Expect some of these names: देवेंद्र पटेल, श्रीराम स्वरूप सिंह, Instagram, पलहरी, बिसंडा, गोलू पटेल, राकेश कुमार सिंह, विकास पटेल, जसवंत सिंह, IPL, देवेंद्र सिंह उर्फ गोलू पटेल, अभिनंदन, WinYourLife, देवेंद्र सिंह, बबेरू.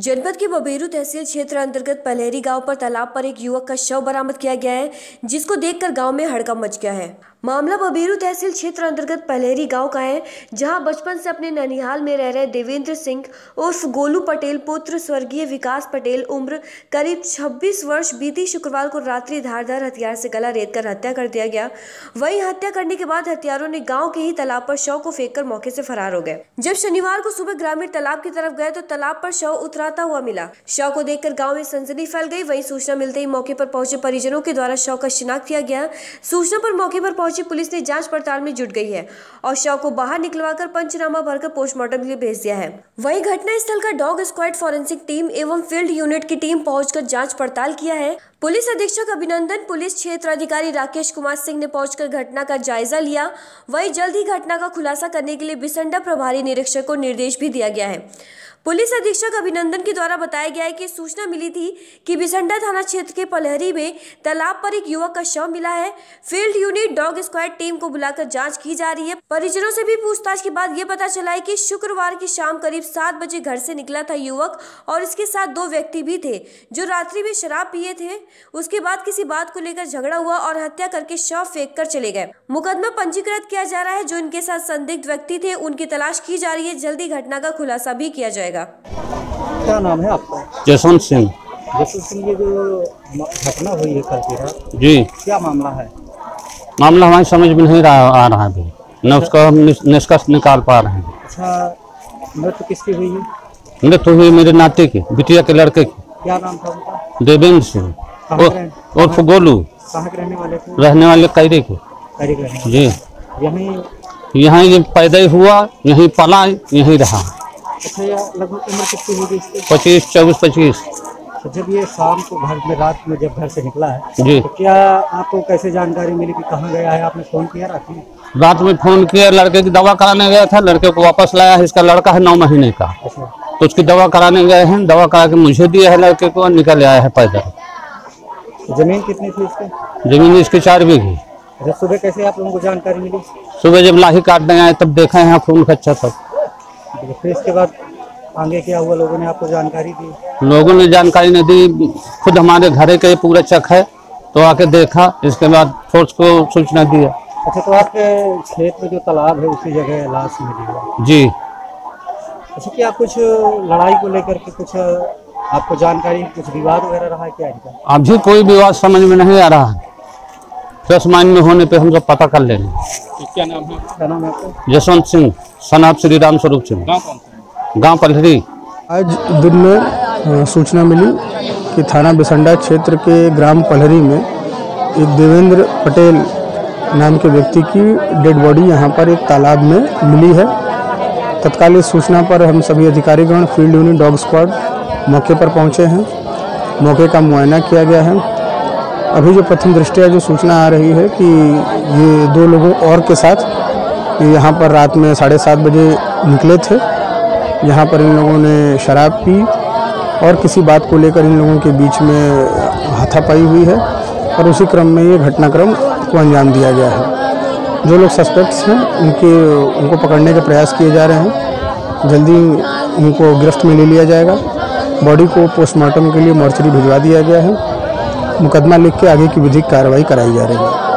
जनपद के बबेरू तहसील क्षेत्र अंतर्गत पलहरी गांव पर तालाब पर एक युवक का शव बरामद किया गया है, जिसको देखकर गांव में हड़कंप मच गया है। मामला बबेरू तहसील क्षेत्र अंतर्गत पलहरी गांव का है, जहां बचपन से अपने ननिहाल में रह रहे देवेंद्र सिंह उर्फ गोलू पटेल पुत्र स्वर्गीय विकास पटेल उम्र करीब 26 वर्ष बीती शुक्रवार को रात्रि धारदार हथियार से गला रेत कर हत्या कर दिया गया। वहीं हत्या करने के बाद हत्यारों ने गाँव के ही तालाब पर शव को फेंक कर मौके से फरार हो गए। जब शनिवार को सुबह ग्रामीण तालाब की तरफ गए तो तालाब पर शव उतरा हुआ मिला। शव को देखकर गांव में सनसनी फैल गई। वहीं सूचना मिलते ही मौके पर पहुंचे परिजनों के द्वारा शव का शिनाख्त किया गया। सूचना पर मौके पर पहुंची पुलिस ने जांच पड़ताल में जुट गई है और शव को बाहर निकलवाकर पंचनामा भरकर पोस्टमार्टम के लिए भेज दिया है। वहीं घटनास्थल का डॉग स्क्वाड फॉरेंसिक टीम एवं फील्ड यूनिट की टीम पहुंचकर जांच पड़ताल किया है। पुलिस अधीक्षक अभिनंदन, पुलिस क्षेत्र अधिकारी राकेश कुमार सिंह ने पहुंचकर घटना का जायजा लिया। वहीं जल्द ही घटना का खुलासा करने के लिए बिसंडा प्रभारी निरीक्षक को निर्देश भी दिया गया है। पुलिस अधीक्षक अभिनंदन के द्वारा बताया गया है कि सूचना मिली थी कि बिसंडा थाना क्षेत्र के पलहरी में तालाब पर एक युवक का शव मिला है। Field unit dog squad team को बुलाकर जांच की जा रही है। परिजनों से भी पूछताछ के बाद ये पता चला है कि शुक्रवार की शाम करीब 7 बजे घर से निकला था युवक और इसके साथ 2 व्यक्ति भी थे, जो रात्रि में शराब पिए थे। उसके बाद किसी बात को लेकर झगड़ा हुआ और हत्या करके शव फेंक कर चले गए। मुकदमा पंजीकृत किया जा रहा है। जो इनके साथ संदिग्ध व्यक्ति थे उनकी तलाश की जा रही है। जल्दी घटना का खुलासा भी किया जाएगा। क्या नाम है आपका? जसवंत सिंह। जसवंत सिंह, ये जो घटना हुई है कल जी, क्या मामला है? मामला हमारी समझ में नहीं आ रहा है, न उसका निष्कर्ष निकाल पा रहे हैं। अच्छा, मृत्यु किसकी हुई है? मृत्यु हुई मेरे नाते की, बिटिया के लड़के की। क्या नाम था उनका? देवेंद्र सिंह और गोलू। कहाँ के रहने वाले? कैरे के जी। यहाँ ये पैदा हुआ, यहीं पला, यहीं रहा। अच्छा, लगभग उम्र कितनी होगी इसकी? 24-25। जब ये शाम को घर में, रात में जब घर से निकला है जी, तो क्या आपको कैसे जानकारी मिली कि कहाँ गया है? आपने फोन किया रात में? फोन किया, लड़के की दवा कराने गया था, लड़के को वापस लाया है। इसका लड़का है 9 महीने का, तो उसकी दवा कराने गए हैं। दवा करा के मुझे दिया है लड़के को, निकल आया है पैदल। जमीन कितनी थी इसकी? जमीन इसकी 4 बीघे। जब सुबह कैसे आप लोगों को जानकारी मिली? सुबह जब लाही काटने आए तब देखा यहाँ खून खच्चा सब। फिर इसके बाद आगे क्या हुआ? लोगों ने आपको जानकारी दी? लोगों ने जानकारी नहीं दी, खुद हमारे घरे का पूरा चक है तो आके देखा। इसके बाद फोर्स को सूचना दिया। अच्छा, तो आपके खेत में जो तालाब है उसी जगह लाश मिली जी? अच्छा, क्या कुछ लड़ाई को लेकर के कुछ आपको जानकारी, कुछ विवाद वगैरह रहा है क्या इनका? अभी कोई विवाद समझ में नहीं आ रहा है। 10 माइंड में होने पे हम सब पता कर लेंगे। क्या नाम है? क्या नाम है आपका? जसवंत सिंह सनाब श्रीराम स्वरूप सिंह। गांव पलहरी। आज दिन में सूचना मिली कि थाना बिसंडा क्षेत्र के ग्राम पलहरी में एक देवेंद्र पटेल नाम के व्यक्ति की डेड बॉडी यहाँ पर एक तालाब में मिली है। तत्काल इस सूचना पर हम सभी अधिकारीगण, फील्ड यूनिट, डॉग स्क्वाड मौके पर पहुंचे हैं। मौके का मुआयना किया गया है। अभी जो प्रथम दृष्टया जो सूचना आ रही है कि ये 2 लोगों और के साथ यहाँ पर रात में 7:30 बजे निकले थे। यहाँ पर इन लोगों ने शराब पी और किसी बात को लेकर इन लोगों के बीच में हाथापाई हुई है और उसी क्रम में ये घटनाक्रम को अंजाम दिया गया है। जो लोग सस्पेक्ट्स हैं उनको पकड़ने के प्रयास किए जा रहे हैं। जल्दी उनको गिरफ्त में ले लिया जाएगा। बॉडी को पोस्टमार्टम के लिए मॉर्चरी भिजवा दिया गया है। मुकदमा लिख के आगे की विधिक कार्रवाई कराई जा रही है।